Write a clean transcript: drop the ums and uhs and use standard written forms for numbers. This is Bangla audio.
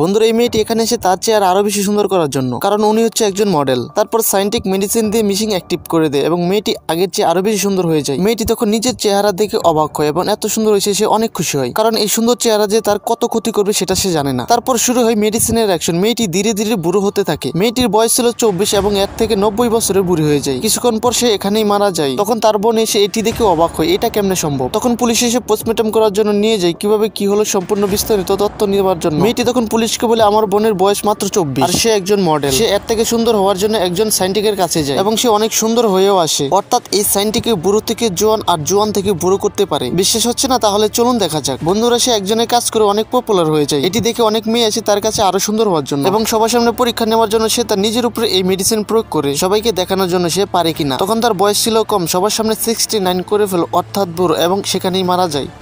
বন্ধুরা এই মেয়েটি এখানে এসে তার চেহারা আরো বেশি সুন্দর করার জন্য, কারণ উনি হচ্ছে একজন মডেল। তারপর সায়েন্টিফিক মেডিসিন দিয়ে মিশিং অ্যাক্টিভ করে দেয় এবং মেয়েটি আগের চেয়ে আরো বেশি সুন্দর হয়ে যায়। মেয়েটি তখন নিজের চেহারা দেখে অবাক হয় এবং এত সুন্দর হয়েছে সে অনেক খুশি হয়, কারণ এই সুন্দর চেহারা যে তার কত ক্ষতি করবে সেটা সে জানে না। তারপর শুরু হয় মেডিসিনের অ্যাকশন। মেয়েটি ধীরে ধীরে বুড়ো হতে থাকে। মেয়েটির বয়স ছিল 24 এবং এর থেকে 90 বছরে বুড়ি হয়ে যায়। কিছুক্ষণ পর সে এখানেই মারা যায়। তখন তার বোন এসে এটি দেখে অবাক হয়, এটা কেমনে সম্ভব। তখন পুলিশ এসে পোস্টমর্টম করার জন্য নিয়ে যায়। কিভাবে কি হলো সম্পূর্ণ বিস্তারিত তথ্য নেওয়ার জন্য মেয়েটি তখন পুলিশকে বলে আমার বোনের বয়স মাত্র 24 আর সে একজন মডেল। সে এর থেকে সুন্দর হওয়ার জন্য একজন সায়েন্টিফিকের কাছে যায় এবং সে অনেক সুন্দর হয়েও আসে। অর্থাৎ এই সায়েন্টিফিক বুড়ো থেকে জোয়ান আর জোয়ান থেকে বুড়ো করতে পারে। বিশ্বাস হচ্ছে না? তাহলে চলুন দেখা যাক। বন্ধুরা সে একজনের কাজ করে অনেক পপুলার হয়ে যায়। এটি দেখে অনেক মেয়ে আসে তার কাছে আরো সুন্দর হওয়ার জন্য এবং সবার সামনে পরীক্ষা নেওয়ার জন্য সে তার নিজের উপরে এই মেডিসিন প্রয়োগ করে সবাইকে দেখানোর জন্য সে পারে কিনা। তখন তার বয়স ছিল কম, সবার সামনে 69 করে ফেল অর্থাৎ বুড়ো, এবং সেখানেই মারা যায়।